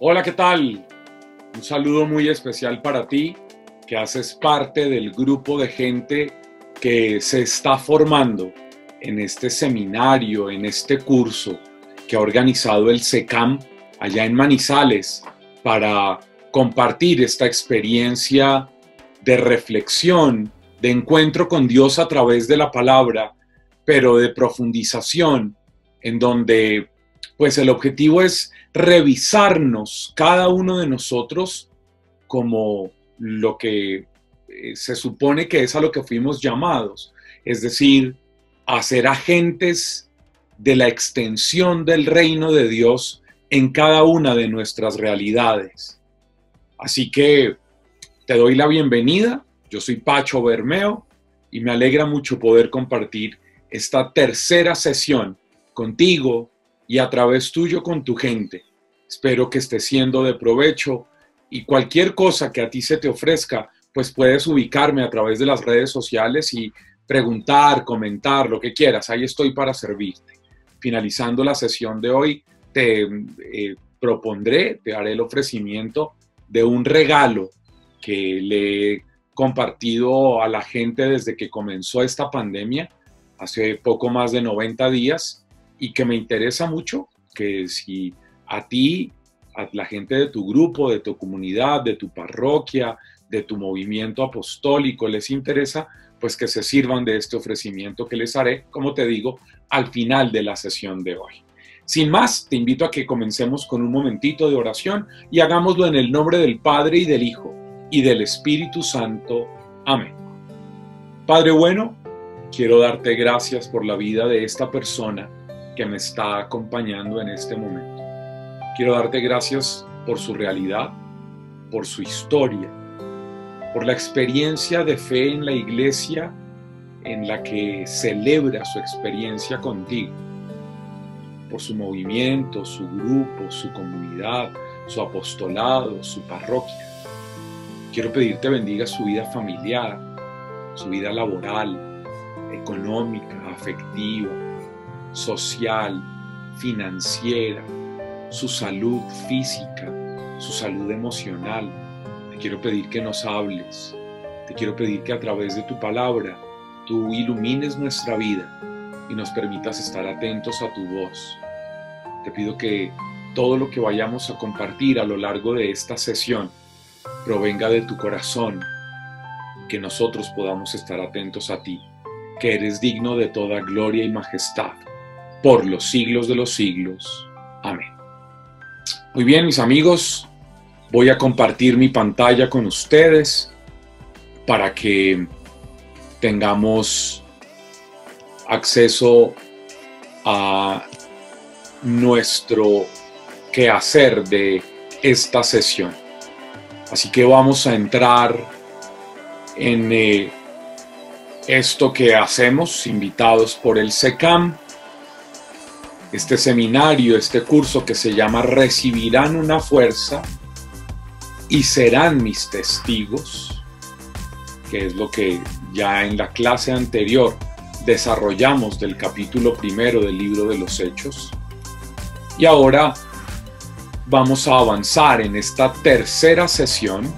Hola, ¿qué tal? Un saludo muy especial para ti, que haces parte del grupo de gente que se está formando en este seminario, en este curso que ha organizado el CECAM allá en Manizales para compartir esta experiencia de reflexión, de encuentro con Dios a través de la palabra, pero de profundización, en donde pues el objetivo es revisarnos cada uno de nosotros como lo que se supone que es a lo que fuimos llamados, es decir, a ser agentes de la extensión del reino de Dios en cada una de nuestras realidades. Así que te doy la bienvenida, yo soy Pacho Bermeo y me alegra mucho poder compartir esta tercera sesión contigo y a través tuyo con tu gente. Espero que esté siendo de provecho y cualquier cosa que a ti se te ofrezca, pues puedes ubicarme a través de las redes sociales y preguntar, comentar, lo que quieras. Ahí estoy para servirte. Finalizando la sesión de hoy, te propondré, te haré el ofrecimiento de un regalo que le he compartido a la gente desde que comenzó esta pandemia, hace poco más de 90 días, y que me interesa mucho que si a ti, a la gente de tu grupo, de tu comunidad, de tu parroquia, de tu movimiento apostólico les interesa, pues que se sirvan de este ofrecimiento que les haré, como te digo, al final de la sesión de hoy. Sin más, te invito a que comencemos con un momentito de oración y hagámoslo en el nombre del Padre y del Hijo y del Espíritu Santo. Amén. Padre bueno, quiero darte gracias por la vida de esta persona que me está acompañando en este momento. Quiero darte gracias por su realidad, por su historia, por la experiencia de fe en la iglesia en la que celebra su experiencia contigo, por su movimiento, su grupo, su comunidad, su apostolado, su parroquia. Quiero pedirte bendiga su vida familiar, su vida laboral, económica, afectiva, social, financiera, su salud física, su salud emocional. Te quiero pedir que nos hables, te quiero pedir que a través de tu palabra tú ilumines nuestra vida y nos permitas estar atentos a tu voz. Te pido que todo lo que vayamos a compartir a lo largo de esta sesión provenga de tu corazón, que nosotros podamos estar atentos a ti, que eres digno de toda gloria y majestad, por los siglos de los siglos. Amén. Muy bien, mis amigos, voy a compartir mi pantalla con ustedes para que tengamos acceso a nuestro quehacer de esta sesión. Así que vamos a entrar en esto que hacemos, invitados por el CECAM, este seminario, este curso que se llama Recibirán una fuerza y serán mis testigos, que es lo que ya en la clase anterior desarrollamos del capítulo primero del libro de los Hechos. Y ahora vamos a avanzar en esta tercera sesión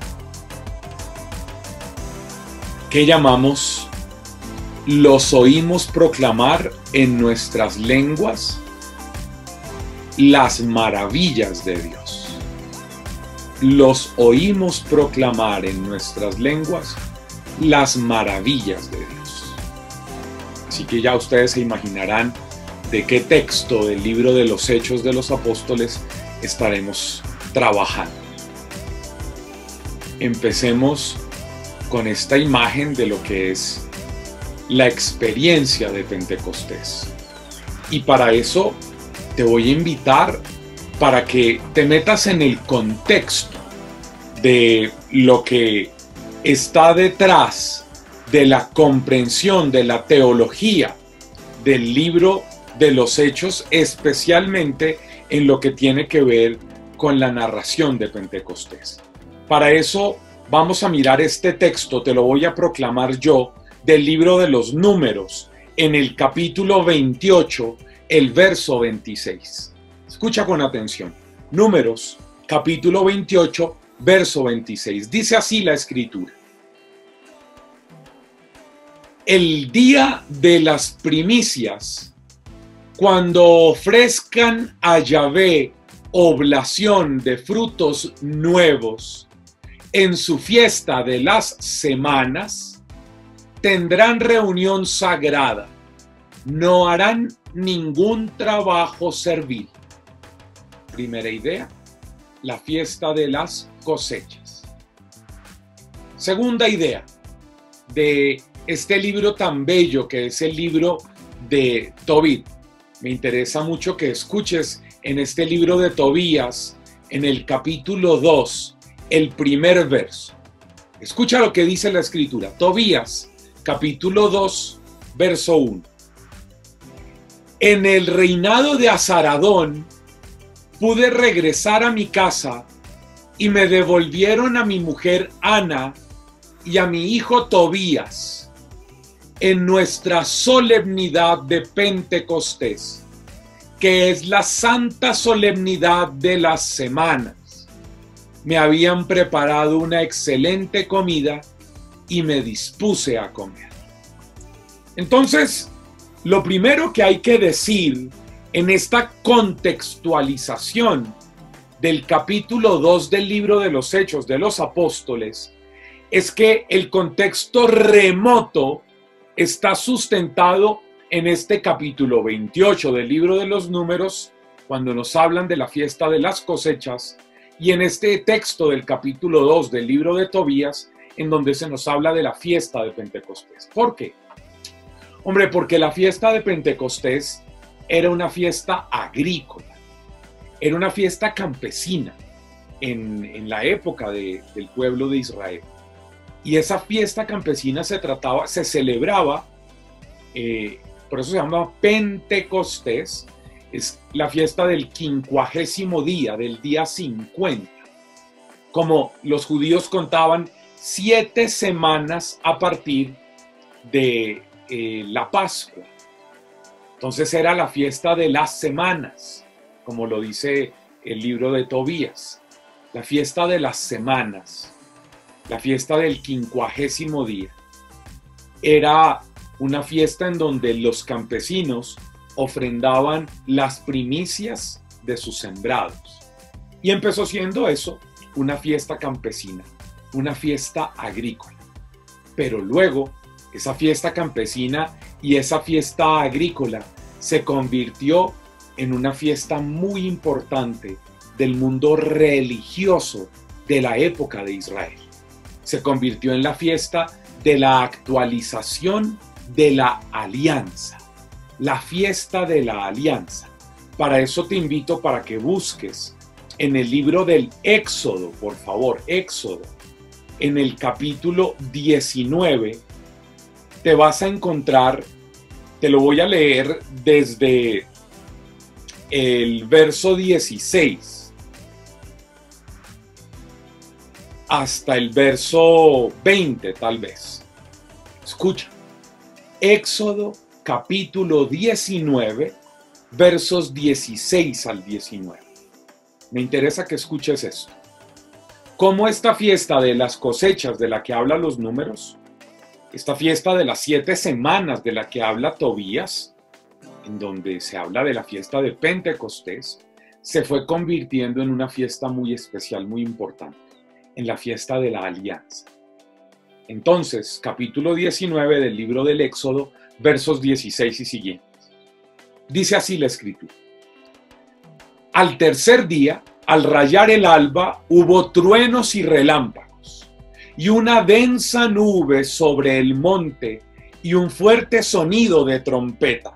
que llamamos Los oímos proclamar en nuestras lenguas las maravillas de Dios. Los oímos proclamar en nuestras lenguas las maravillas de Dios. Así que ya ustedes se imaginarán de qué texto del libro de los Hechos de los Apóstoles estaremos trabajando. Empecemos con esta imagen de lo que es la experiencia de Pentecostés. Y para eso te voy a invitar para que te metas en el contexto de lo que está detrás de la comprensión de la teología del libro de los Hechos, especialmente en lo que tiene que ver con la narración de Pentecostés. Para eso vamos a mirar este texto, te lo voy a proclamar yo del libro de los Números, en el capítulo 28, el verso 26. Escucha con atención. Números, capítulo 28, verso 26. Dice así la Escritura. El día de las primicias, cuando ofrezcan a Yahvé oblación de frutos nuevos, en su fiesta de las semanas, tendrán reunión sagrada, no harán ningún trabajo servil. Primera idea, la fiesta de las cosechas. Segunda idea de este libro tan bello que es el libro de Tobit. Me interesa mucho que escuches en este libro de Tobías, en el capítulo 2, el primer verso. Escucha lo que dice la Escritura. Tobías, capítulo 2, verso 1. En el reinado de Azaradón pude regresar a mi casa y me devolvieron a mi mujer Ana y a mi hijo Tobías en nuestra solemnidad de Pentecostés, que es la santa solemnidad de las semanas. Me habían preparado una excelente comida y me dispuse a comer. Entonces, lo primero que hay que decir en esta contextualización del capítulo 2 del libro de los Hechos de los Apóstoles es que el contexto remoto está sustentado en este capítulo 28 del libro de los Números, cuando nos hablan de la fiesta de las cosechas, y en este texto del capítulo 2 del libro de Tobías, en donde se nos habla de la fiesta de Pentecostés. ¿Por qué? Hombre, porque la fiesta de Pentecostés era una fiesta agrícola, era una fiesta campesina en la época del pueblo de Israel. Y esa fiesta campesina se celebraba, por eso se llama Pentecostés. Es la fiesta del 50º día, del día 50. Como los judíos contaban 7 semanas a partir de la Pascua. Entonces era la fiesta de las semanas, como lo dice el libro de Tobías. La fiesta de las semanas, la fiesta del 50º día. Era una fiesta en donde los campesinos ofrendaban las primicias de sus sembrados. Y empezó siendo eso, una fiesta campesina, una fiesta agrícola. Pero luego, esa fiesta campesina y esa fiesta agrícola se convirtió en una fiesta muy importante del mundo religioso de la época de Israel. Se convirtió en la fiesta de la actualización de la alianza. La fiesta de la alianza. Para eso te invito para que busques en el libro del Éxodo, por favor, Éxodo, en el capítulo 19, te vas a encontrar, te lo voy a leer desde el verso 16 hasta el verso 20, tal vez. Escucha, Éxodo capítulo 19, versos 16 al 19. Me interesa que escuches esto. Cómo esta fiesta de las cosechas de la que hablan los Números, esta fiesta de las 7 semanas de la que habla Tobías, en donde se habla de la fiesta de Pentecostés, se fue convirtiendo en una fiesta muy especial, muy importante, en la fiesta de la alianza. Entonces, capítulo 19 del libro del Éxodo, versos 16 y siguientes. Dice así la Escritura. Al tercer día, al rayar el alba, hubo truenos y relámpagos, y una densa nube sobre el monte, y un fuerte sonido de trompeta.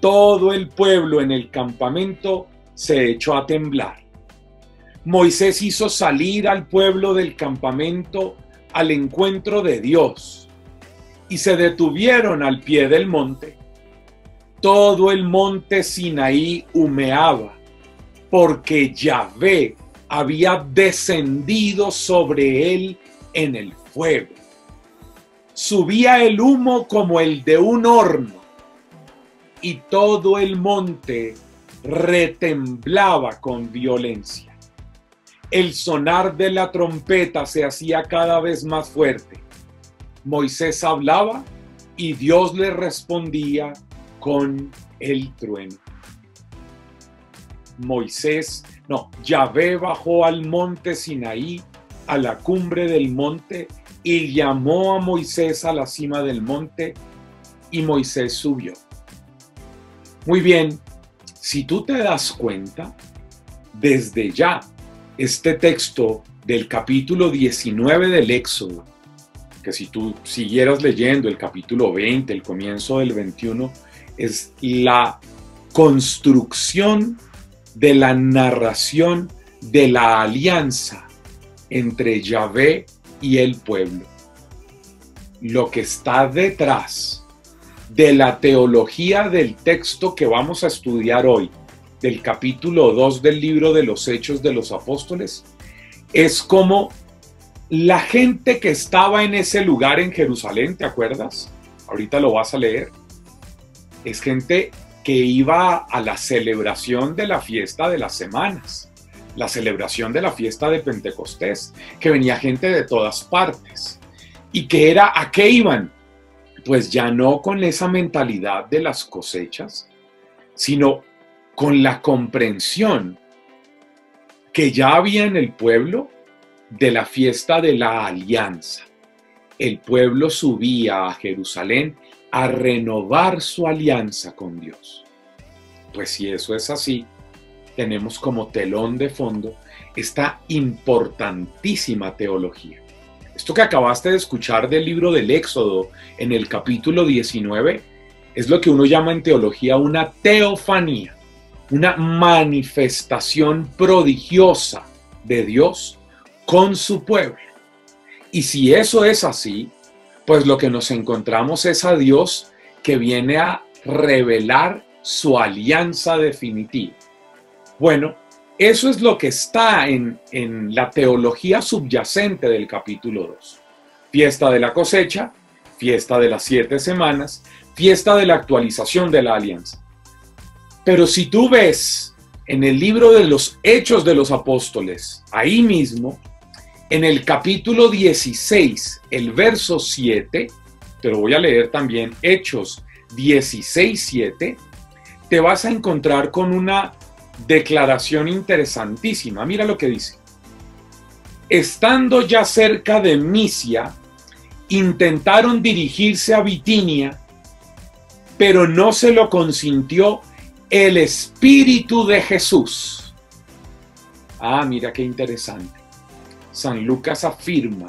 Todo el pueblo en el campamento se echó a temblar. Moisés hizo salir al pueblo del campamento al encuentro de Dios, y se detuvieron al pie del monte. Todo el monte Sinaí humeaba, porque Yahvé había descendido sobre él en el fuego. subía el humo como el de un horno, y todo el monte retemblaba con violencia. El sonar de la trompeta se hacía cada vez más fuerte. Moisés hablaba y Dios le respondía con el trueno. Yahvé bajó al monte Sinaí, a la cumbre del monte, y llamó a Moisés a la cima del monte, y Moisés subió. Muy bien, si tú te das cuenta, desde ya, este texto del capítulo 19 del Éxodo, que si tú siguieras leyendo el capítulo 20, el comienzo del 21, es la construcción de la narración de la alianza entre Yahvé y el pueblo. Lo que está detrás de la teología del texto que vamos a estudiar hoy, del capítulo 2 del libro de los Hechos de los Apóstoles, es como la gente que estaba en ese lugar en Jerusalén, ¿te acuerdas? Ahorita lo vas a leer. Es gente que iba a la celebración de la fiesta de las semanas, la celebración de la fiesta de Pentecostés, que venía gente de todas partes. ¿Y que era? ¿A qué iban? Pues ya no con esa mentalidad de las cosechas, sino con la comprensión que ya había en el pueblo de la fiesta de la alianza. El pueblo subía a Jerusalén a renovar su alianza con Dios. Pues si eso es así, tenemos como telón de fondo esta importantísima teología. Esto que acabaste de escuchar del libro del Éxodo en el capítulo 19 es lo que uno llama en teología una teofanía, una manifestación prodigiosa de Dios con su pueblo. Y si eso es así, pues lo que nos encontramos es a Dios que viene a revelar su alianza definitiva. Bueno, eso es lo que está en la teología subyacente del capítulo 2. Fiesta de la cosecha, fiesta de las 7 semanas, fiesta de la actualización de la alianza. Pero si tú ves en el libro de los Hechos de los Apóstoles, ahí mismo, en el capítulo 16, el verso 7, te lo voy a leer también, Hechos 16:7, te vas a encontrar con una declaración interesantísima. Mira lo que dice. Estando ya cerca de Misia, intentaron dirigirse a Bitinia, pero no se lo consintió el Espíritu de Jesús. Ah, mira qué interesante. San Lucas afirma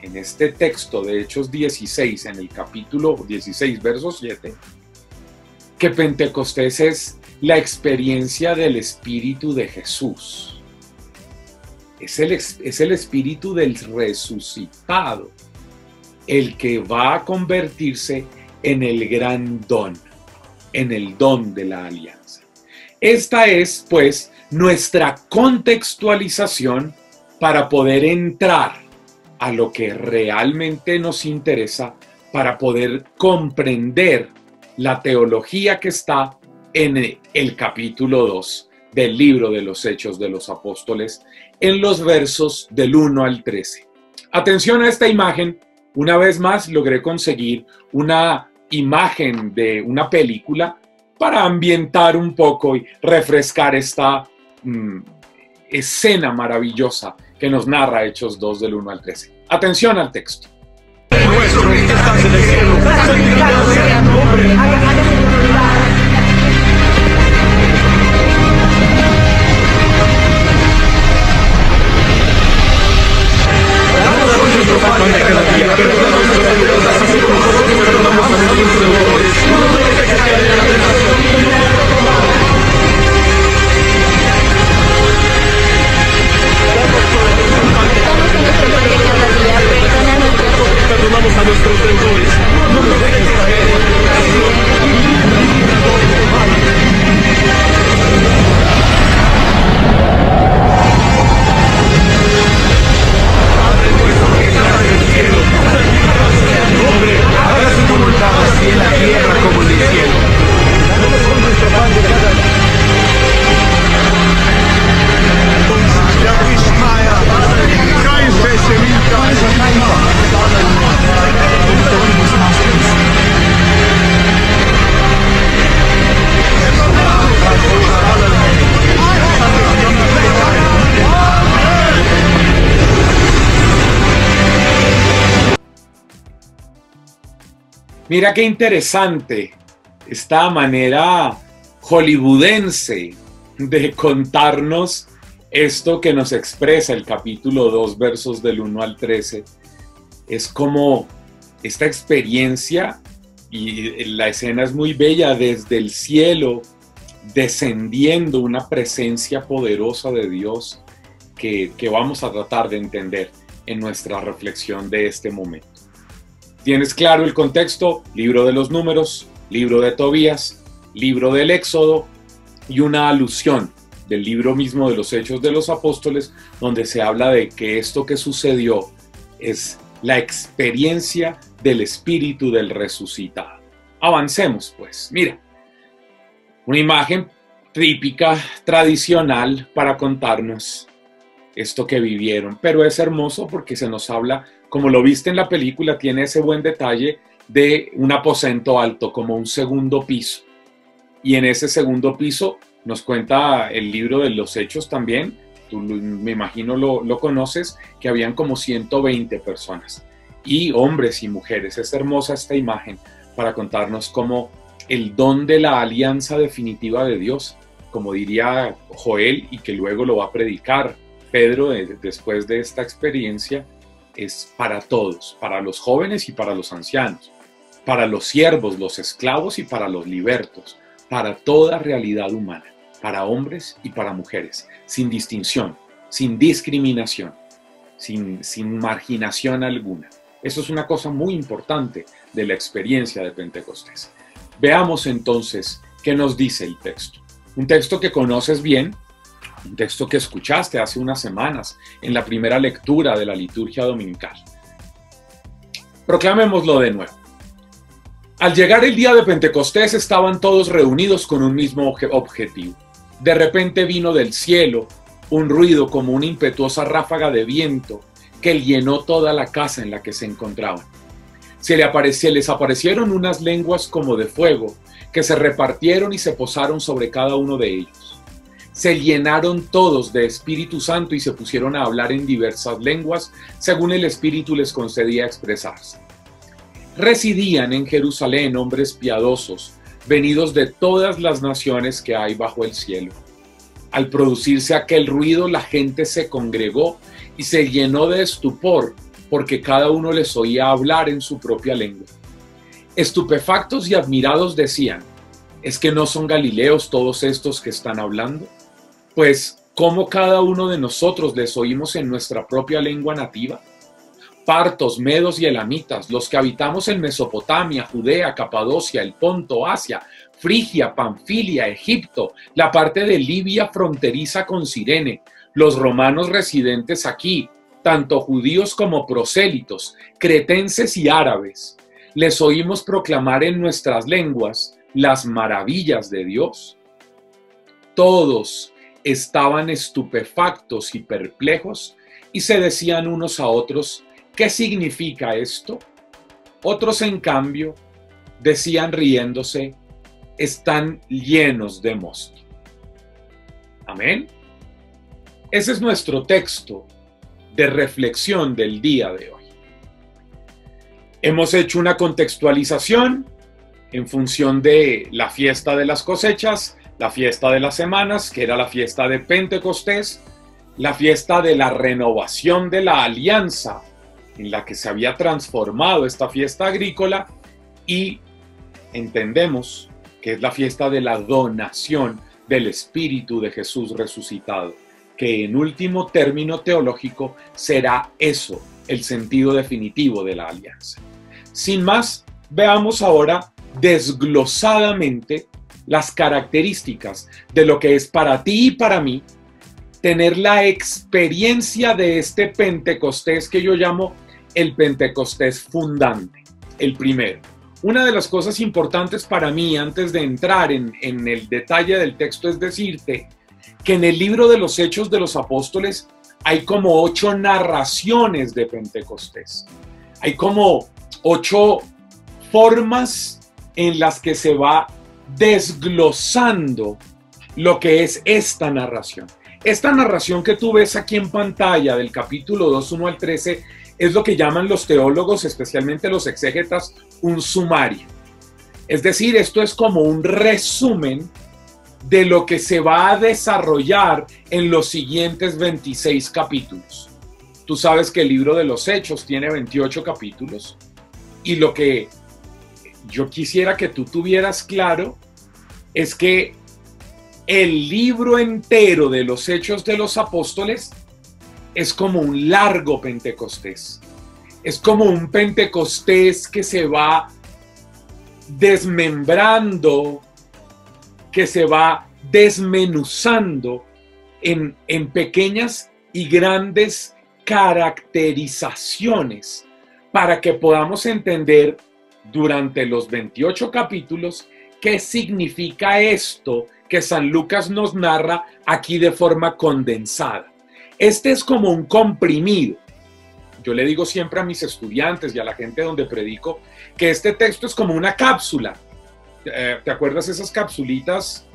en este texto de Hechos 16, en el capítulo 16, verso 7, que Pentecostés es la experiencia del Espíritu de Jesús. Es el Espíritu del resucitado, el que va a convertirse en el gran don, en el don de la alianza. Esta es, pues, nuestra contextualización para poder entrar a lo que realmente nos interesa, para poder comprender la teología que está en el capítulo 2 del libro de los Hechos de los Apóstoles, en los versos del 1 al 13. Atención a esta imagen. Una vez más logré conseguir una imagen de una película para ambientar un poco y refrescar esta escena maravillosa que nos narra Hechos 2 del 1 al 13. Atención al texto. Nuestro que estás en el cielo, santificado sea tu nombre. Danos hoy nuestro pan de cada día, perdona nuestras deudas, así como nosotros perdonamos a nuestros deudores. No nos dejes caer en la tentación y líbranos del mal. Danos hoy nuestro pan de cada día, perdona nuestras Mira qué interesante esta manera hollywoodense de contarnos esto que nos expresa el capítulo 2, versos del 1 al 13. Es como esta experiencia, y la escena es muy bella, desde el cielo descendiendo una presencia poderosa de Dios que vamos a tratar de entender en nuestra reflexión de este momento. ¿Tienes claro el contexto? Libro de los Números, libro de Tobías, libro del Éxodo y una alusión del libro mismo de los Hechos de los Apóstoles, donde se habla de que esto que sucedió es la experiencia del Espíritu del Resucitado. Avancemos pues, mira, una imagen típica, tradicional para contarnos esto que vivieron, pero es hermoso porque se nos habla, como lo viste en la película, tiene ese buen detalle de un aposento alto, como un segundo piso. Y en ese segundo piso nos cuenta el libro de los Hechos también, tú me imagino lo conoces, que habían como 120 personas, y hombres y mujeres. Es hermosa esta imagen para contarnos cómo el don de la alianza definitiva de Dios, como diría Joel, y que luego lo va a predicar Pedro después de esta experiencia, es para todos, para los jóvenes y para los ancianos, para los siervos, los esclavos y para los libertos, para toda realidad humana, para hombres y para mujeres, sin distinción, sin discriminación, sin marginación alguna. Eso es una cosa muy importante de la experiencia de Pentecostés. Veamos entonces qué nos dice el texto. Un texto que conoces bien, un texto que escuchaste hace unas semanas en la primera lectura de la liturgia dominical. Proclamémoslo de nuevo. Al llegar el día de Pentecostés estaban todos reunidos con un mismo objetivo. De repente vino del cielo un ruido como una impetuosa ráfaga de viento que llenó toda la casa en la que se encontraban. Se les aparecieron unas lenguas como de fuego que se repartieron y se posaron sobre cada uno de ellos. Se llenaron todos de Espíritu Santo y se pusieron a hablar en diversas lenguas según el Espíritu les concedía expresarse. Residían en Jerusalén hombres piadosos, venidos de todas las naciones que hay bajo el cielo. Al producirse aquel ruido, la gente se congregó y se llenó de estupor, porque cada uno les oía hablar en su propia lengua. Estupefactos y admirados decían, ¿es que no son galileos todos estos que están hablando? Pues, ¿cómo cada uno de nosotros les oímos en nuestra propia lengua nativa? Partos, medos y elamitas, los que habitamos en Mesopotamia, Judea, Capadocia, el Ponto, Asia, Frigia, Pamfilia, Egipto, la parte de Libia fronteriza con Sirene, los romanos residentes aquí, tanto judíos como prosélitos, cretenses y árabes, les oímos proclamar en nuestras lenguas las maravillas de Dios. Todos estaban estupefactos y perplejos y se decían unos a otros, ¿qué significa esto? Otros, en cambio, decían riéndose, están llenos de mosto. Amén. Ese es nuestro texto de reflexión del día de hoy. Hemos hecho una contextualización en función de la fiesta de las cosechas, la fiesta de las semanas, que era la fiesta de Pentecostés, la fiesta de la renovación de la alianza, en la que se había transformado esta fiesta agrícola, y entendemos que es la fiesta de la donación del Espíritu de Jesús resucitado, que en último término teológico será eso, el sentido definitivo de la alianza. Sin más, veamos ahora desglosadamente las características de lo que es para ti y para mí tener la experiencia de este Pentecostés que yo llamo el Pentecostés fundante, el primero. Una de las cosas importantes para mí antes de entrar en el detalle del texto es decirte que en el libro de los Hechos de los Apóstoles hay como 8 narraciones de Pentecostés. Hay como 8 formas en las que se va desglosando lo que es esta narración. Esta narración que tú ves aquí en pantalla del capítulo 2, 1 al 13 es lo que llaman los teólogos, especialmente los exégetas, un sumario. Es decir, esto es como un resumen de lo que se va a desarrollar en los siguientes 26 capítulos. Tú sabes que el libro de los Hechos tiene 28 capítulos y lo que yo quisiera que tú tuvieras claro es que el libro entero de los Hechos de los Apóstoles es como un largo Pentecostés. Es como un Pentecostés que se va desmembrando, que se va desmenuzando en pequeñas y grandes caracterizaciones para que podamos entender durante los 28 capítulos qué significa esto que San Lucas nos narra aquí de forma condensada. Este es como un comprimido. Yo le digo siempre a mis estudiantes y a la gente donde predico que este texto es como una cápsula. ¿Te acuerdas esas capsulitas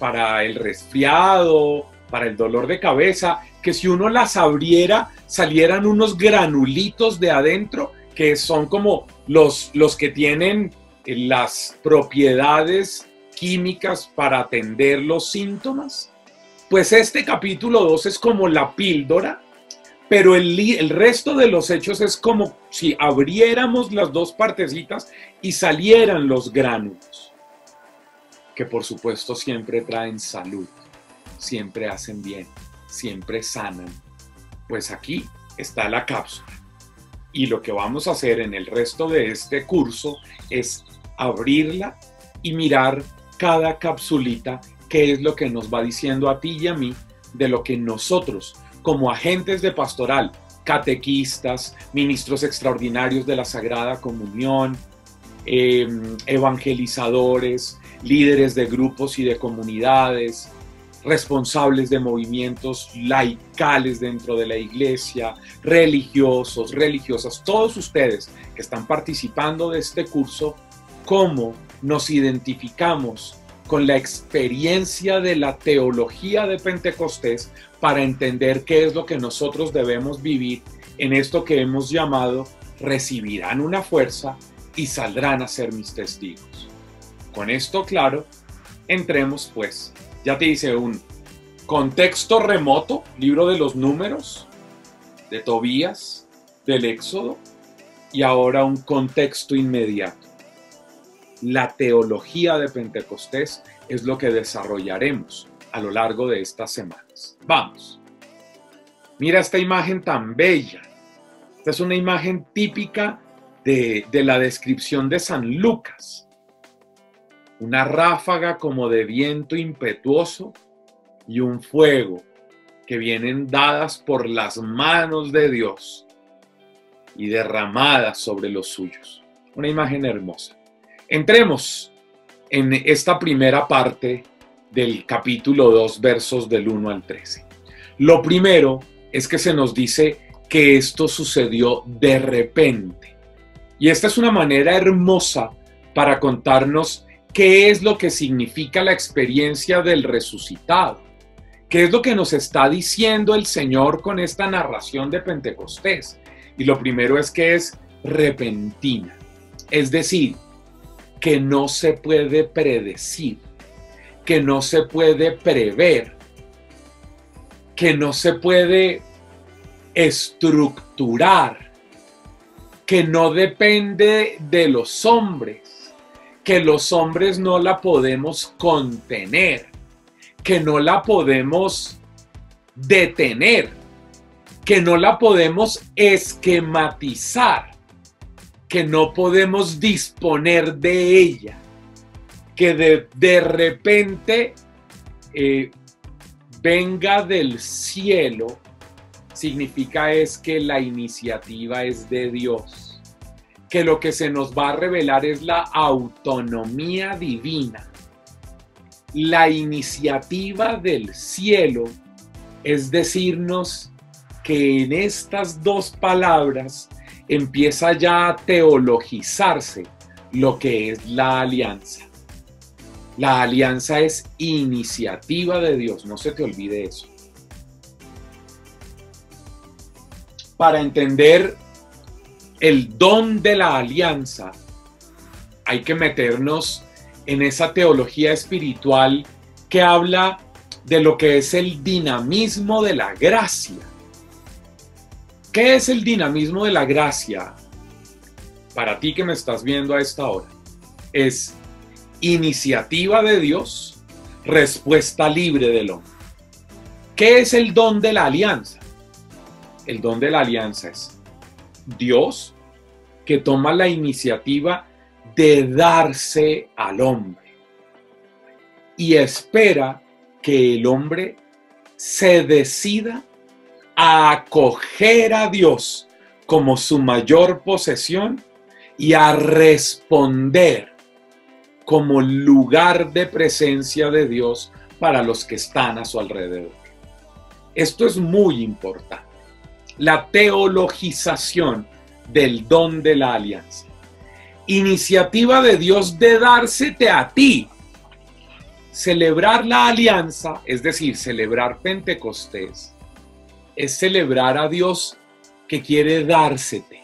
para el resfriado, para el dolor de cabeza? Que si uno las abriera, salieran unos granulitos de adentro que son como los que tienen las propiedades químicas para atender los síntomas. Pues este capítulo 2 es como la píldora, pero el resto de los hechos es como si abriéramos las dos partecitas y salieran los gránulos, que por supuesto siempre traen salud, siempre hacen bien, siempre sanan. Pues aquí está la cápsula y lo que vamos a hacer en el resto de este curso es abrirla y mirar cada capsulita, qué es lo que nos va diciendo a ti y a mí de lo que nosotros como agentes de pastoral, catequistas, ministros extraordinarios de la Sagrada Comunión, evangelizadores, líderes de grupos y de comunidades, responsables de movimientos laicales dentro de la iglesia, religiosos, religiosas, todos ustedes que están participando de este curso, cómo nos identificamos con la experiencia de la teología de Pentecostés para entender qué es lo que nosotros debemos vivir en esto que hemos llamado recibirán una fuerza y saldrán a ser mis testigos. Con esto claro, entremos pues. Ya te hice un contexto remoto, libro de los Números, de Tobías, del Éxodo, y ahora un contexto inmediato. La teología de Pentecostés es lo que desarrollaremos a lo largo de estas semanas. Vamos. Mira esta imagen tan bella. Esta es una imagen típica de la descripción de San Lucas. Una ráfaga como de viento impetuoso y un fuego que vienen dadas por las manos de Dios y derramadas sobre los suyos. Una imagen hermosa. Entremos en esta primera parte del capítulo 2, versos del 1 al 13. Lo primero es que se nos dice que esto sucedió de repente. Y esta es una manera hermosa para contarnos qué es lo que significa la experiencia del resucitado. ¿Qué es lo que nos está diciendo el Señor con esta narración de Pentecostés? Y lo primero es que es repentina. Es decir, que no se puede predecir, que no se puede prever, que no se puede estructurar, que no depende de los hombres, que los hombres no la podemos contener, que no la podemos detener, que no la podemos esquematizar, que no podemos disponer de ella, que de repente venga del cielo, significa es que la iniciativa es de Dios, que lo que se nos va a revelar es la autonomía divina. La iniciativa del cielo es decirnos que en estas dos palabras empieza ya a teologizarse lo que es la alianza. La alianza es iniciativa de Dios, no se te olvide eso. para entender el don de la alianza, hay que meternos en esa teología espiritual que habla de lo que es el dinamismo de la gracia. ¿Qué es el dinamismo de la gracia? Para ti que me estás viendo a esta hora, es iniciativa de Dios, respuesta libre del hombre. ¿Qué es el don de la alianza? El don de la alianza es Dios que toma la iniciativa de darse al hombre y espera que el hombre se decida a acoger a Dios como su mayor posesión y a responder como lugar de presencia de Dios para los que están a su alrededor. Esto es muy importante, la teologización del don de la alianza. Iniciativa de Dios de dársete a ti. Celebrar la alianza, es decir, celebrar Pentecostés, es celebrar a Dios que quiere dársete,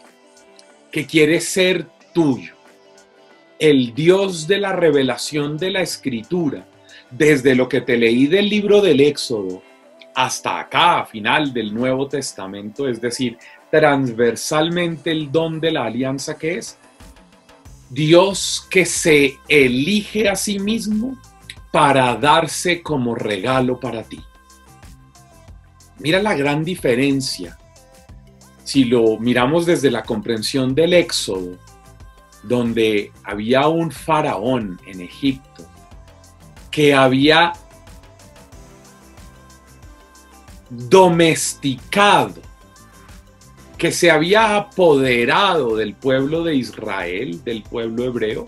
que quiere ser tuyo. El Dios de la revelación de la Escritura, desde lo que te leí del libro del Éxodo hasta acá, a final del Nuevo Testamento, es decir, transversalmente el don de la alianza, que es Dios que se elige a sí mismo para darse como regalo para ti. Mira la gran diferencia. Si lo miramos desde la comprensión del Éxodo, donde había un faraón en Egipto que había domesticado, que se había apoderado del pueblo de Israel, del pueblo hebreo,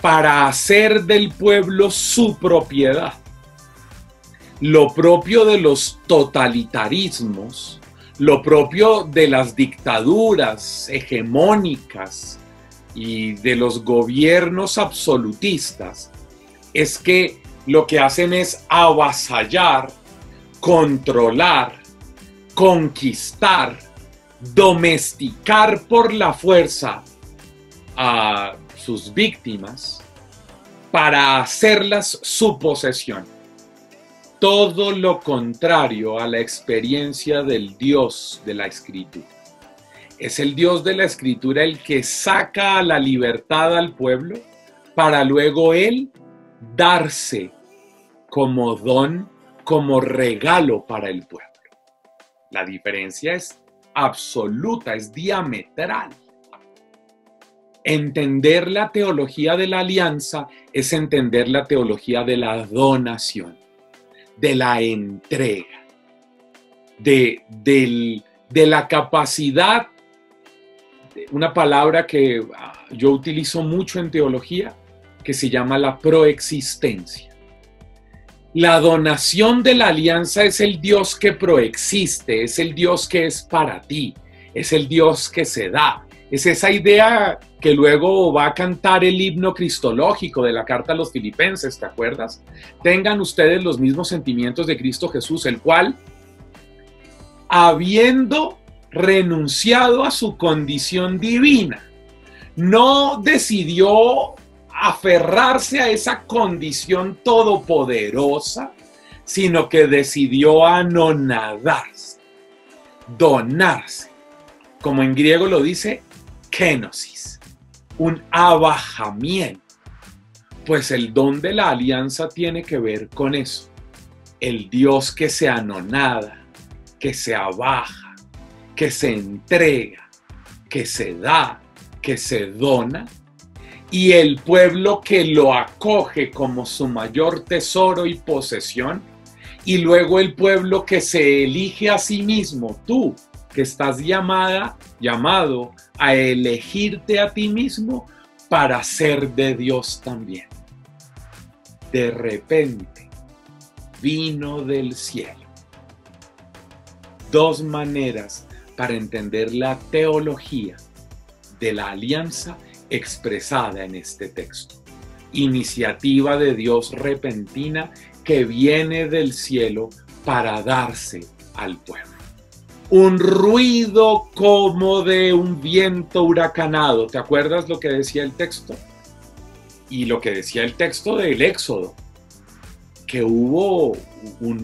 para hacer del pueblo su propiedad. Lo propio de los totalitarismos, lo propio de las dictaduras hegemónicas y de los gobiernos absolutistas, es que lo que hacen es avasallar, controlar, conquistar, domesticar por la fuerza a sus víctimas para hacerlas su posesión. Todo lo contrario a la experiencia del Dios de la Escritura. Es el Dios de la Escritura el que saca a la libertad al pueblo para luego él darse como don, como regalo para el pueblo. La diferencia es absoluta, es diametral. Entender la teología de la alianza es entender la teología de la donación, de la entrega, de la capacidad, una palabra que yo utilizo mucho en teología, que se llama la proexistencia. La donación de la alianza es el Dios que proexiste, es el Dios que es para ti, es el Dios que se da. Es esa idea que luego va a cantar el himno cristológico de la carta a los Filipenses, ¿te acuerdas? Tengan ustedes los mismos sentimientos de Cristo Jesús, el cual, habiendo renunciado a su condición divina, no decidió aferrarse a esa condición todopoderosa, sino que decidió anonadarse, donarse, como en griego lo dice, kenosis, un abajamiento. Pues el don de la alianza tiene que ver con eso, el Dios que se anonada, que se abaja, que se entrega, que se da, que se dona, y el pueblo que lo acoge como su mayor tesoro y posesión, y luego el pueblo que se elige a sí mismo, tú que estás llamado a elegirte a ti mismo para ser de Dios también. De repente, vino del cielo. Dos maneras para entender la teología de la alianza expresada en este texto. Iniciativa de Dios repentina que viene del cielo para darse al pueblo. un ruido como de un viento huracanado. ¿Te acuerdas lo que decía el texto? Y lo que decía el texto del Éxodo, que hubo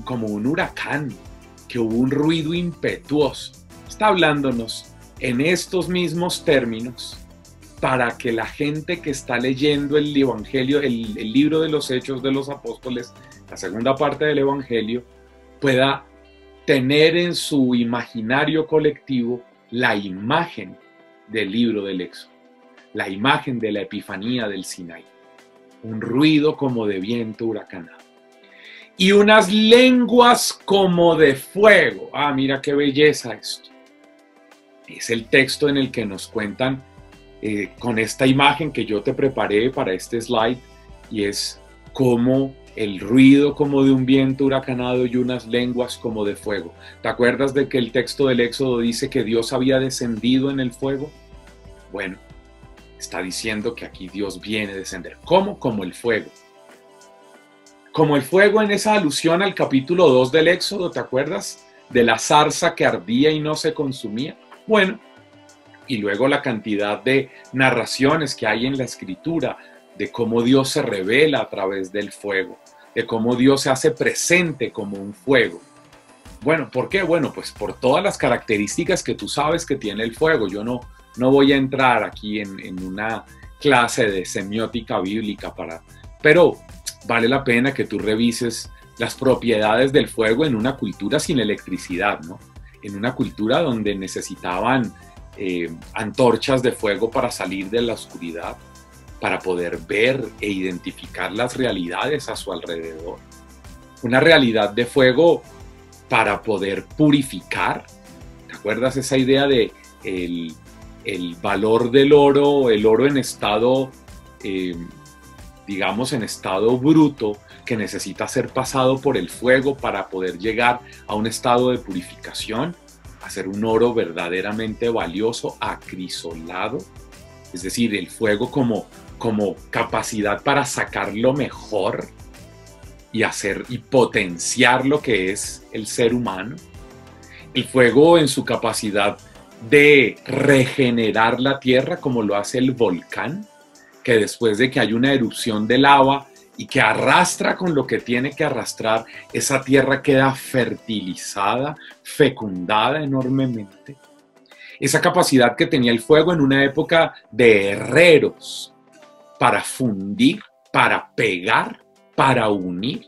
como un huracán, que hubo un ruido impetuoso. Está hablándonos en estos mismos términos para que la gente que está leyendo el Evangelio, el libro de los Hechos de los Apóstoles, la segunda parte del Evangelio, pueda tener en su imaginario colectivo la imagen del libro del Éxodo, la imagen de la Epifanía del Sinaí, un ruido como de viento huracanado y unas lenguas como de fuego. Ah, mira qué belleza esto. Es el texto en el que nos cuentan con esta imagen que yo te preparé para este slide, y es como el ruido como de un viento huracanado y unas lenguas como de fuego. ¿Te acuerdas de que el texto del Éxodo dice que Dios había descendido en el fuego? Bueno, está diciendo que aquí Dios viene a descender. ¿Cómo? Como el fuego. Como el fuego en esa alusión al capítulo 2 del Éxodo, ¿te acuerdas? De la zarza que ardía y no se consumía. Bueno, y luego la cantidad de narraciones que hay en la Escritura de cómo Dios se revela a través del fuego, de cómo Dios se hace presente como un fuego. Bueno, ¿por qué? Bueno, pues por todas las características que tú sabes que tiene el fuego. Yo no voy a entrar aquí en una clase de semiótica bíblica, pero vale la pena que tú revises las propiedades del fuego en una cultura sin electricidad, ¿no? En una cultura donde necesitaban antorchas de fuego para salir de la oscuridad, para poder ver e identificar las realidades a su alrededor. Una realidad de fuego para poder purificar. ¿Te acuerdas esa idea de el valor del oro, el oro en estado, digamos, en estado bruto, que necesita ser pasado por el fuego para poder llegar a un estado de purificación, a ser un oro verdaderamente valioso, acrisolado? Es decir, el fuego como capacidad para sacar lo mejor y hacer y potenciar lo que es el ser humano. El fuego en su capacidad de regenerar la tierra, como lo hace el volcán, que después de que hay una erupción de lava y que arrastra con lo que tiene que arrastrar, esa tierra queda fertilizada, fecundada enormemente. Esa capacidad que tenía el fuego en una época de herreros para fundir, para pegar, para unir.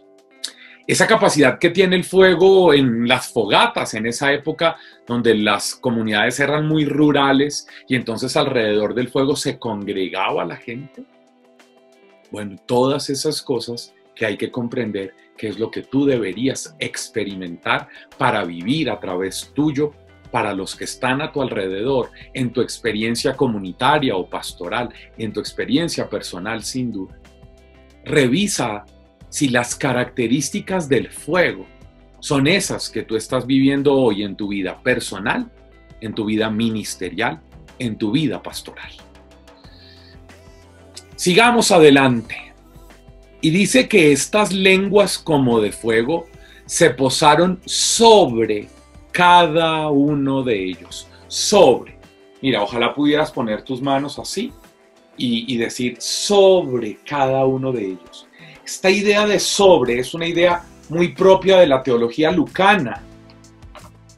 Esa capacidad que tiene el fuego en las fogatas, en esa época donde las comunidades eran muy rurales y entonces alrededor del fuego se congregaba la gente. Bueno, todas esas cosas que hay que comprender que es lo que tú deberías experimentar para vivir a través tuyo, para los que están a tu alrededor, en tu experiencia comunitaria o pastoral, en tu experiencia personal, sin duda. Revisa si las características del fuego son esas que tú estás viviendo hoy en tu vida personal, en tu vida ministerial, en tu vida pastoral. Sigamos adelante. Y dice que estas lenguas como de fuego se posaron sobre cada uno de ellos, sobre. Mira, ojalá pudieras poner tus manos así y decir sobre cada uno de ellos. Esta idea de sobre es una idea muy propia de la teología lucana.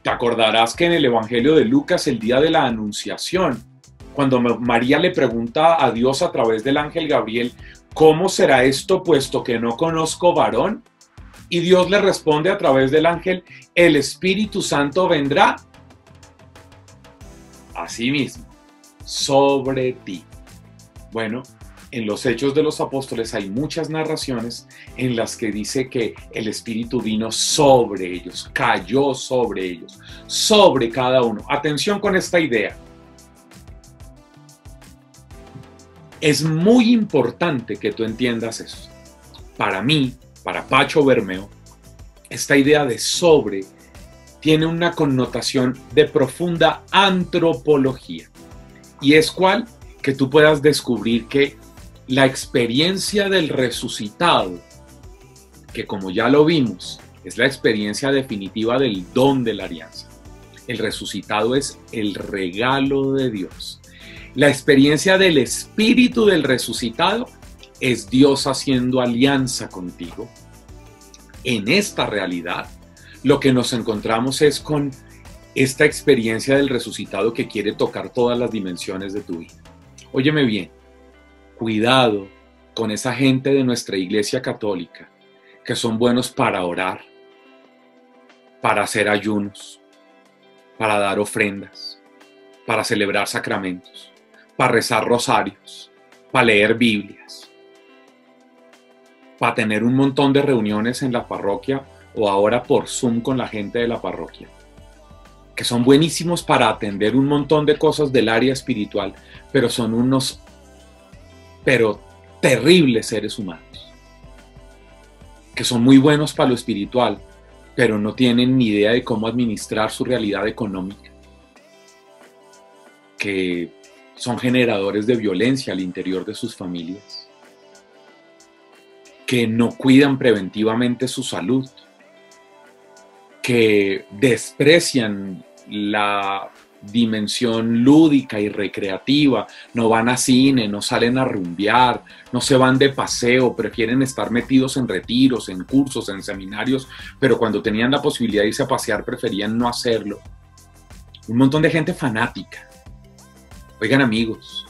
Te acordarás que en el Evangelio de Lucas, el día de la Anunciación, cuando María le pregunta a Dios a través del ángel Gabriel, ¿cómo será esto puesto que no conozco varón? Y Dios le responde a través del ángel, el Espíritu Santo vendrá así mismo, sobre ti. Bueno, en los Hechos de los Apóstoles hay muchas narraciones en las que dice que el Espíritu vino sobre ellos, cayó sobre ellos, sobre cada uno. Atención con esta idea. Es muy importante que tú entiendas eso. Para mí, para Pacho Bermeo, esta idea de sobre tiene una connotación de profunda antropología. ¿Y es cuál? Que tú puedas descubrir que la experiencia del resucitado, que como ya lo vimos, es la experiencia definitiva del don de la alianza, El resucitado es el regalo de Dios. La experiencia del espíritu del resucitado es Dios haciendo alianza contigo. En esta realidad, lo que nos encontramos es con esta experiencia del resucitado que quiere tocar todas las dimensiones de tu vida. Óyeme bien, cuidado con esa gente de nuestra iglesia católica que son buenos para orar, para hacer ayunos, para dar ofrendas, para celebrar sacramentos, para rezar rosarios, para leer Biblias, para tener un montón de reuniones en la parroquia o ahora por Zoom con la gente de la parroquia, que son buenísimos para atender un montón de cosas del área espiritual, pero son unos terribles seres humanos, que son muy buenos para lo espiritual, pero no tienen ni idea de cómo administrar su realidad económica, que son generadores de violencia al interior de sus familias, que no cuidan preventivamente su salud, que desprecian la dimensión lúdica y recreativa, no van a cine, no salen a rumbear, no se van de paseo, prefieren estar metidos en retiros, en cursos, en seminarios, pero cuando tenían la posibilidad de irse a pasear preferían no hacerlo. Un montón de gente fanática. Oigan, amigos,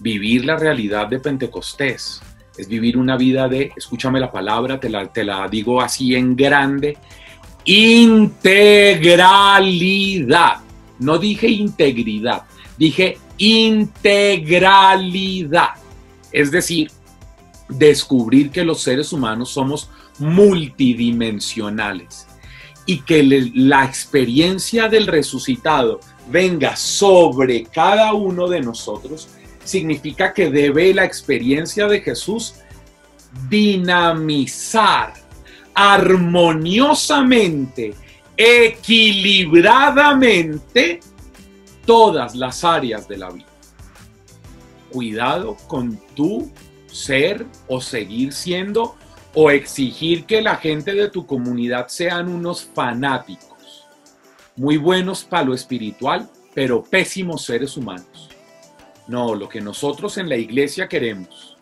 vivir la realidad de Pentecostés es vivir una vida de, escúchame la palabra, te la digo así en grande, integralidad. No dije integridad, dije integralidad. Es decir, descubrir que los seres humanos somos multidimensionales y que la experiencia del resucitado venga sobre cada uno de nosotros significa que debe la experiencia de Jesús dinamizar armoniosamente, equilibradamente todas las áreas de la vida. Cuidado con tu ser o seguir siendo o exigir que la gente de tu comunidad sean unos fanáticos, muy buenos para lo espiritual, pero pésimos seres humanos. No, lo que nosotros en la iglesia queremos,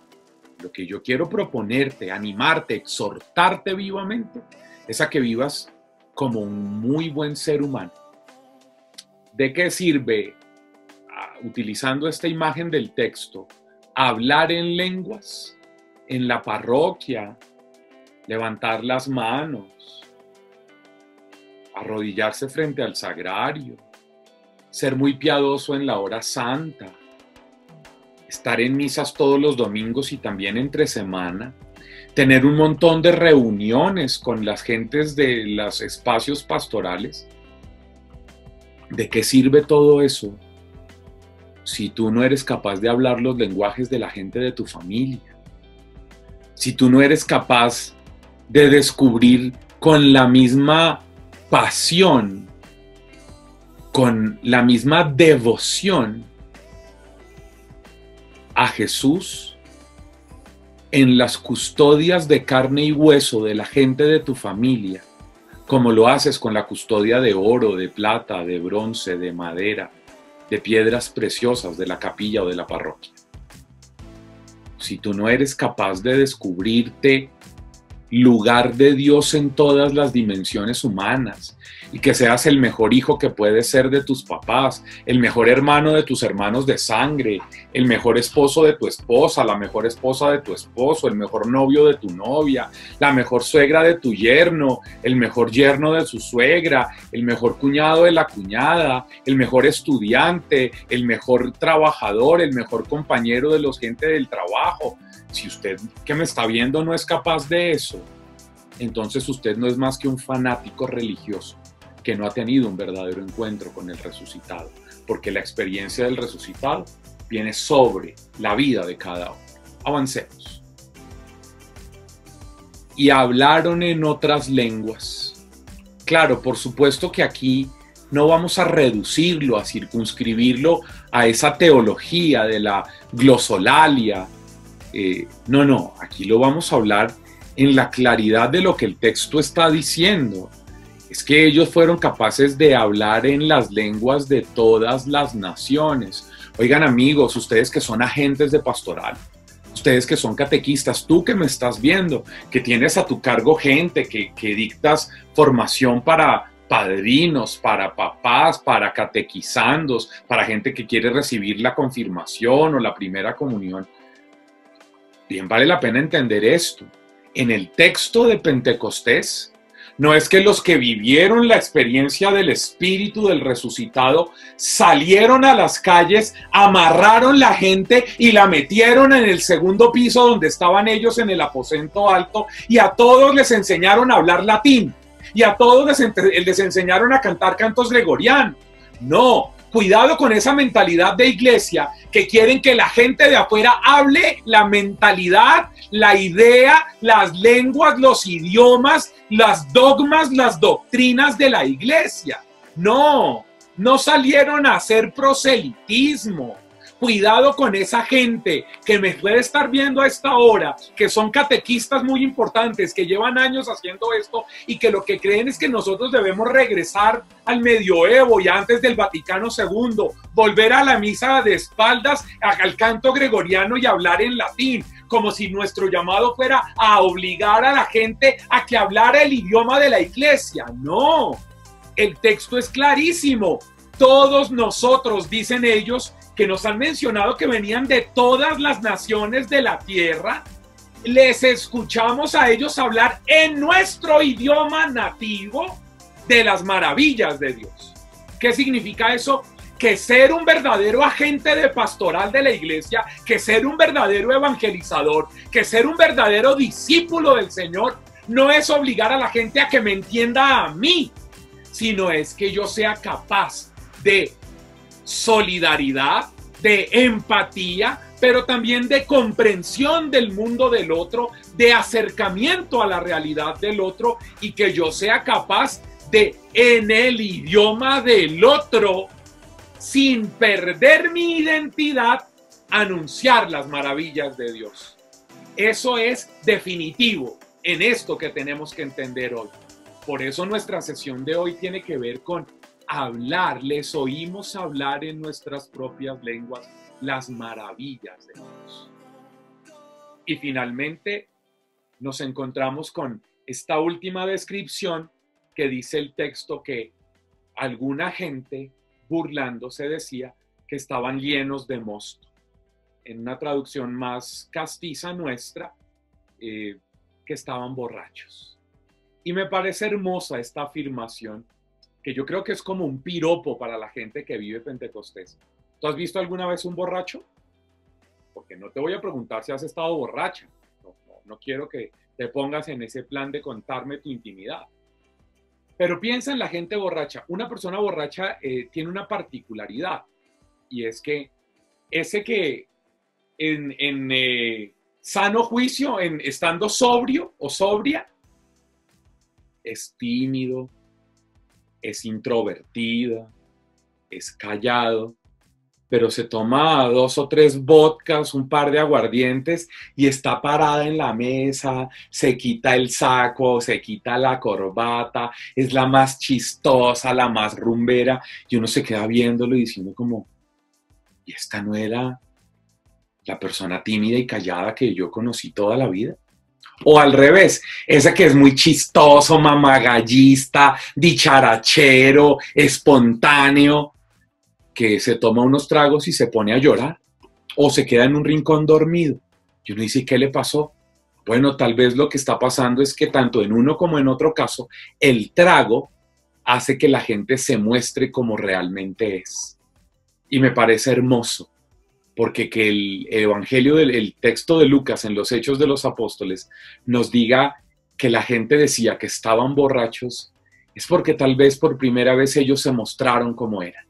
lo que yo quiero proponerte, animarte, exhortarte vivamente, es a que vivas como un muy buen ser humano. ¿De qué sirve, utilizando esta imagen del texto, hablar en lenguas, en la parroquia, levantar las manos, arrodillarse frente al sagrario, ser muy piadoso en la hora santa, estar en misas todos los domingos y también entre semana, tener un montón de reuniones con las gentes de los espacios pastorales? ¿De qué sirve todo eso si tú no eres capaz de hablar los lenguajes de la gente de tu familia? Si tú no eres capaz de descubrir con la misma pasión, con la misma devoción, a Jesús en las custodias de carne y hueso de la gente de tu familia, como lo haces con la custodia de oro, de plata, de bronce, de madera, de piedras preciosas de la capilla o de la parroquia. Si tú no eres capaz de descubrirte lugar de Dios en todas las dimensiones humanas y que seas el mejor hijo que puedes ser de tus papás, el mejor hermano de tus hermanos de sangre, el mejor esposo de tu esposa, la mejor esposa de tu esposo, el mejor novio de tu novia, la mejor suegra de tu yerno, el mejor yerno de su suegra, el mejor cuñado de la cuñada, el mejor estudiante, el mejor trabajador, el mejor compañero de los gente del trabajo. Si usted que me está viendo no es capaz de eso, entonces usted no es más que un fanático religioso que no ha tenido un verdadero encuentro con el resucitado, porque la experiencia del resucitado viene sobre la vida de cada uno. Avancemos. Y hablaron en otras lenguas. Claro, por supuesto que aquí no vamos a reducirlo, a circunscribirlo a esa teología de la glosolalia. No, aquí lo vamos a hablar en la claridad de lo que el texto está diciendo es que ellos fueron capaces de hablar en las lenguas de todas las naciones. Oigan amigos, ustedes que son agentes de pastoral, ustedes que son catequistas, tú que me estás viendo, que tienes a tu cargo gente, que dictas formación para padrinos, para papás, para catequizandos, para gente que quiere recibir la confirmación o la primera comunión. Bien vale la pena entender esto. En el texto de Pentecostés, no es que los que vivieron la experiencia del Espíritu del resucitado salieron a las calles, amarraron la gente y la metieron en el segundo piso donde estaban ellos en el aposento alto y a todos les enseñaron a hablar latín y a todos les enseñaron a cantar cantos gregorianos. No, cuidado con esa mentalidad de iglesia que quieren que la gente de afuera hable la mentalidad, la idea, las lenguas, los idiomas, las dogmas, las doctrinas de la iglesia. No, no salieron a hacer proselitismo. Cuidado con esa gente que me puede estar viendo a esta hora, que son catequistas muy importantes, que llevan años haciendo esto y que lo que creen es que nosotros debemos regresar al medioevo y antes del Vaticano II, volver a la misa de espaldas, al canto gregoriano y hablar en latín, como si nuestro llamado fuera a obligar a la gente a que hablara el idioma de la iglesia. No, el texto es clarísimo. Todos nosotros, dicen ellos, que nos han mencionado que venían de todas las naciones de la tierra, les escuchamos a ellos hablar en nuestro idioma nativo de las maravillas de Dios. ¿Qué significa eso? Que ser un verdadero agente de pastoral de la iglesia, que ser un verdadero evangelizador, que ser un verdadero discípulo del Señor, no es obligar a la gente a que me entienda a mí, sino es que yo sea capaz de solidaridad, de empatía, pero también de comprensión del mundo del otro, de acercamiento a la realidad del otro y que yo sea capaz de, en el idioma del otro, sin perder mi identidad, anunciar las maravillas de Dios. Eso es definitivo en esto que tenemos que entender hoy. Por eso nuestra sesión de hoy tiene que ver con hablar, les oímos hablar en nuestras propias lenguas las maravillas de Dios. Y finalmente nos encontramos con esta última descripción que dice el texto que alguna gente burlándose decía que estaban llenos de mosto. En una traducción más castiza nuestra, que estaban borrachos. Y me parece hermosa esta afirmación, que yo creo que es como un piropo para la gente que vive Pentecostés. ¿Tú has visto alguna vez un borracho? Porque no te voy a preguntar si has estado borracha. No quiero que te pongas en ese plan de contarme tu intimidad. Pero piensa en la gente borracha. Una persona borracha tiene una particularidad, y es que ese que en sano juicio, estando sobrio o sobria, es tímido, es introvertida, es callado, pero se toma 2 o 3 vodkas, un par de aguardientes y está parada en la mesa, se quita el saco, se quita la corbata, es la más chistosa, la más rumbera, y uno se queda viéndolo y diciendo como, ¿y esta no era la persona tímida y callada que yo conocí toda la vida? O al revés, ese que es muy chistoso, mamagallista, dicharachero, espontáneo, que se toma unos tragos y se pone a llorar, o se queda en un rincón dormido. Y uno dice, ¿qué le pasó? Bueno, tal vez lo que está pasando es que tanto en uno como en otro caso, el trago hace que la gente se muestre como realmente es. Y me parece hermoso. Porque que el evangelio, el texto de Lucas en los Hechos de los Apóstoles nos diga que la gente decía que estaban borrachos, es porque tal vez por primera vez ellos se mostraron como eran.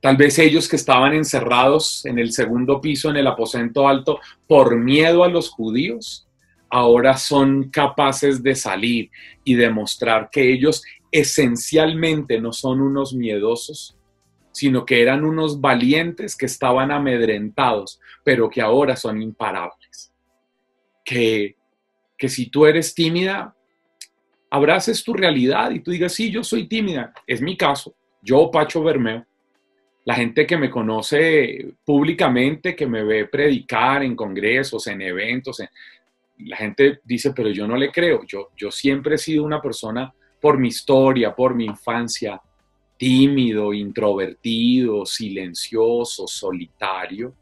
Tal vez ellos que estaban encerrados en el segundo piso, en el aposento alto, por miedo a los judíos, ahora son capaces de salir y demostrar que ellos esencialmente no son unos miedosos, sino que eran unos valientes que estaban amedrentados, pero que ahora son imparables. Que si tú eres tímida, abraces tu realidad y tú digas, sí, yo soy tímida. Es mi caso. Yo, Pacho Bermeo, la gente que me conoce públicamente, que me ve predicar en congresos, en eventos, la gente dice, pero yo no le creo. Yo siempre he sido una persona, por mi historia, por mi infancia, tímido, introvertido, silencioso, solitario.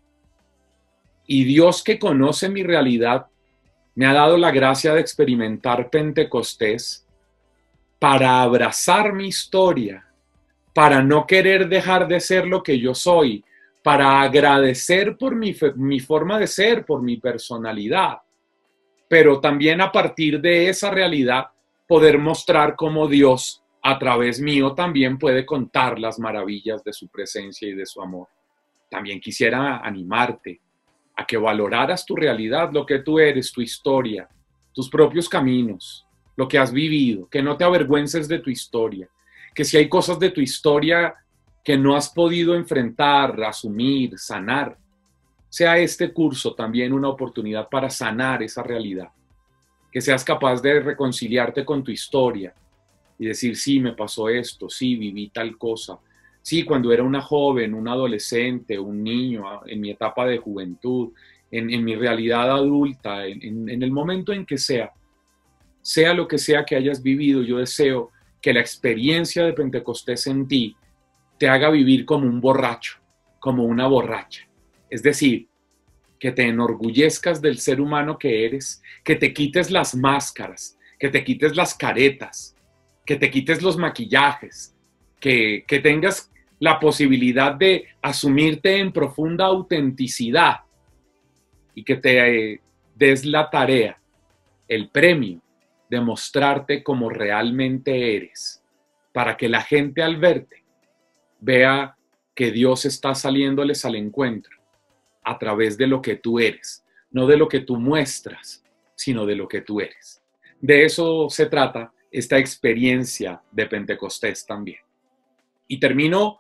Y Dios, que conoce mi realidad, me ha dado la gracia de experimentar Pentecostés para abrazar mi historia, para no querer dejar de ser lo que yo soy, para agradecer por mi forma de ser, por mi personalidad, pero también a partir de esa realidad poder mostrar cómo Dios a través mío también puede contar las maravillas de su presencia y de su amor. También quisiera animarte a que valoraras tu realidad, lo que tú eres, tu historia, tus propios caminos, lo que has vivido, que no te avergüences de tu historia, que si hay cosas de tu historia que no has podido enfrentar, asumir, sanar, sea este curso también una oportunidad para sanar esa realidad, que seas capaz de reconciliarte con tu historia y decir, sí, me pasó esto, sí, viví tal cosa, sí, cuando era una joven, un adolescente, un niño, en mi etapa de juventud, en mi realidad adulta, en el momento en que sea, sea lo que sea que hayas vivido, yo deseo que la experiencia de Pentecostés en ti te haga vivir como un borracho, como una borracha. Es decir, que te enorgullezcas del ser humano que eres, que te quites las máscaras, que te quites las caretas, que te quites los maquillajes, que tengas la posibilidad de asumirte en profunda autenticidad y que te des la tarea, el premio, de mostrarte como realmente eres, para que la gente al verte vea que Dios está saliéndoles al encuentro a través de lo que tú eres, no de lo que tú muestras, sino de lo que tú eres. De eso se trata esta experiencia de Pentecostés también. Y termino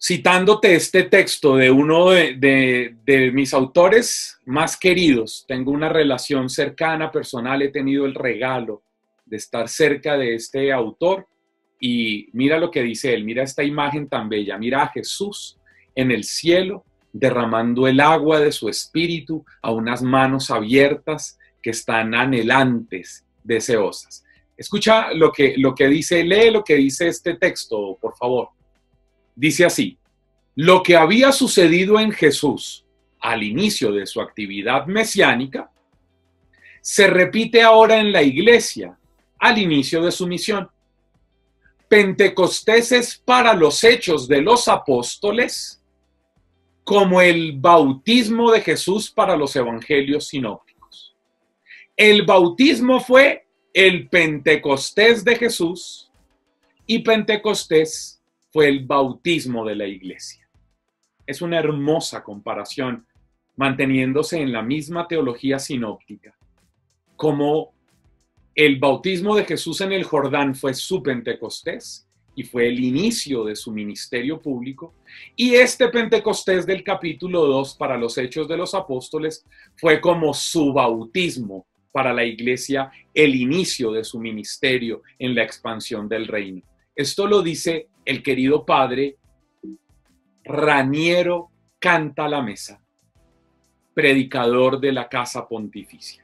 citándote este texto de uno de mis autores más queridos. Tengo una relación cercana, personal, he tenido el regalo de estar cerca de este autor. Y mira lo que dice él, mira esta imagen tan bella, mira a Jesús en el cielo derramando el agua de su espíritu a unas manos abiertas que están anhelantes, deseosas. Escucha lo que dice, lee lo que dice este texto, por favor. Dice así: lo que había sucedido en Jesús al inicio de su actividad mesiánica se repite ahora en la iglesia al inicio de su misión. Pentecostés es para los hechos de los apóstoles como el bautismo de Jesús para los evangelios sinópticos. El bautismo fue el Pentecostés de Jesús y Pentecostés fue el bautismo de la iglesia. Es una hermosa comparación, manteniéndose en la misma teología sinóptica, como el bautismo de Jesús en el Jordán fue su Pentecostés y fue el inicio de su ministerio público, y este Pentecostés del capítulo 2 para los Hechos de los Apóstoles fue como su bautismo para la iglesia, el inicio de su ministerio en la expansión del reino. Esto lo dice el querido padre Raniero Cantalamesa, predicador de la Casa Pontificia.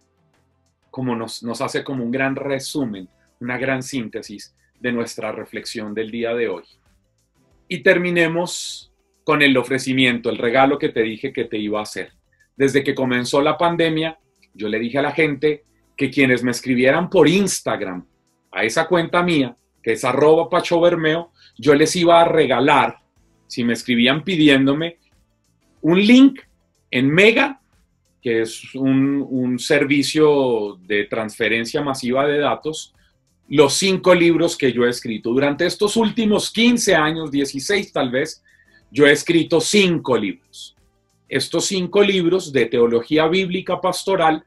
Como nos hace como un gran resumen, una gran síntesis de nuestra reflexión del día de hoy. Y terminemos con el ofrecimiento, el regalo que te dije que te iba a hacer. Desde que comenzó la pandemia, yo le dije a la gente que quienes me escribieran por Instagram, a esa cuenta mía, que es @PachoBermeo, yo les iba a regalar, si me escribían pidiéndome, un link en Mega, que es un servicio de transferencia masiva de datos, los 5 libros que yo he escrito. Durante estos últimos 15 años, 16 tal vez, yo he escrito 5 libros. Estos 5 libros de teología bíblica pastoral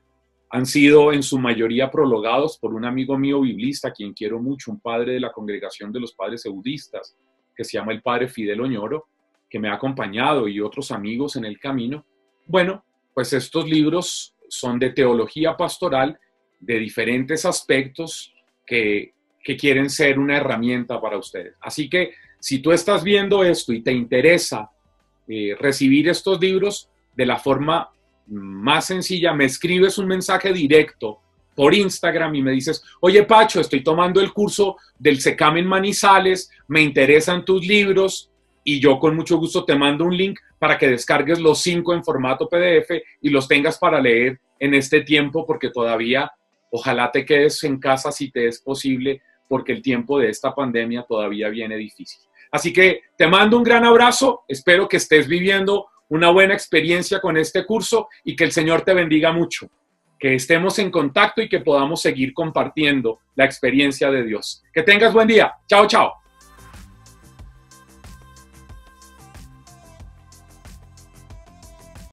han sido en su mayoría prologados por un amigo mío biblista, a quien quiero mucho, un padre de la congregación de los padres eudistas, que se llama el padre Fidel Oñoro, que me ha acompañado, y otros amigos en el camino. Bueno, pues estos libros son de teología pastoral, de diferentes aspectos, que quieren ser una herramienta para ustedes. Así que si tú estás viendo esto y te interesa recibir estos libros de la forma más sencilla, me escribes un mensaje directo por Instagram y me dices, oye Pacho, estoy tomando el curso del CECAM en Manizales, me interesan tus libros, y yo con mucho gusto te mando un link para que descargues los 5 en formato PDF y los tengas para leer en este tiempo, porque todavía, ojalá te quedes en casa si te es posible, porque el tiempo de esta pandemia todavía viene difícil. Así que te mando un gran abrazo, espero que estés viviendo una buena experiencia con este curso y que el Señor te bendiga mucho. Que estemos en contacto y que podamos seguir compartiendo la experiencia de Dios. Que tengas buen día. Chao, chao.